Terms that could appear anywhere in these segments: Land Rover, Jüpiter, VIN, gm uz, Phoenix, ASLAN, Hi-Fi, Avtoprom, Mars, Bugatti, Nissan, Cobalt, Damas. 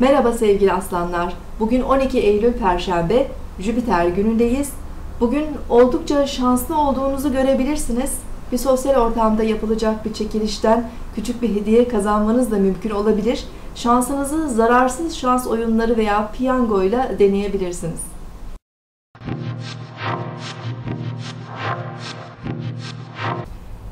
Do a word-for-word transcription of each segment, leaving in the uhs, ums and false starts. Merhaba sevgili aslanlar. Bugün on iki Eylül Perşembe, Jüpiter günündeyiz. Bugün oldukça şanslı olduğunuzu görebilirsiniz. Bir sosyal ortamda yapılacak bir çekilişten küçük bir hediye kazanmanız da mümkün olabilir. Şansınızı zararsız şans oyunları veya piyangoyla deneyebilirsiniz.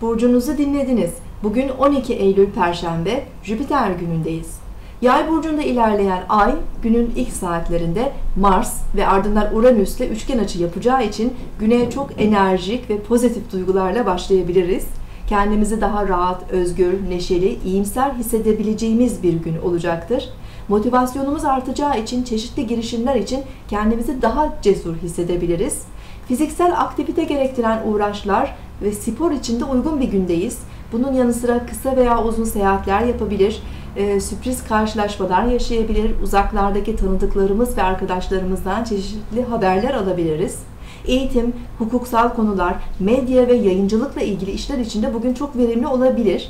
Burcunuzu dinlediniz. Bugün on iki Eylül Perşembe, Jüpiter günündeyiz. Yay burcunda ilerleyen ay, günün ilk saatlerinde Mars ve ardından Uranüs'le üçgen açı yapacağı için güne çok enerjik ve pozitif duygularla başlayabiliriz. Kendimizi daha rahat, özgür, neşeli, iyimser hissedebileceğimiz bir gün olacaktır. Motivasyonumuz artacağı için, çeşitli girişimler için kendimizi daha cesur hissedebiliriz. Fiziksel aktivite gerektiren uğraşlar ve spor için de uygun bir gündeyiz. Bunun yanı sıra kısa veya uzun seyahatler yapabilir, e, sürpriz karşılaşmalar yaşayabilir, uzaklardaki tanıdıklarımız ve arkadaşlarımızdan çeşitli haberler alabiliriz. Eğitim, hukuksal konular, medya ve yayıncılıkla ilgili işler için de bugün çok verimli olabilir.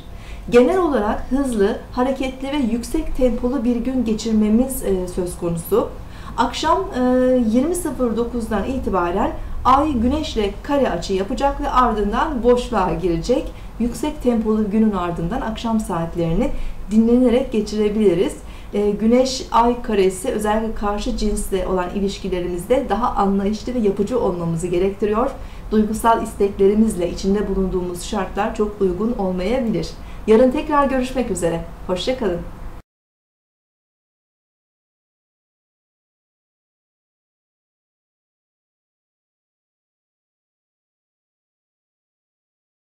Genel olarak hızlı, hareketli ve yüksek tempolu bir gün geçirmemiz e, söz konusu. Akşam e, yirmi sıfır dokuzdan itibaren Ay Güneş'le kare açı yapacak ve ardından boşluğa girecek. Yüksek tempolu günün ardından akşam saatlerini dinlenerek geçirebiliriz. E, güneş Ay karesi özellikle karşı cinsle olan ilişkilerimizde daha anlayışlı ve yapıcı olmamızı gerektiriyor. Duygusal isteklerimizle içinde bulunduğumuz şartlar çok uygun olmayabilir. Yarın tekrar görüşmek üzere. Hoşça kalın.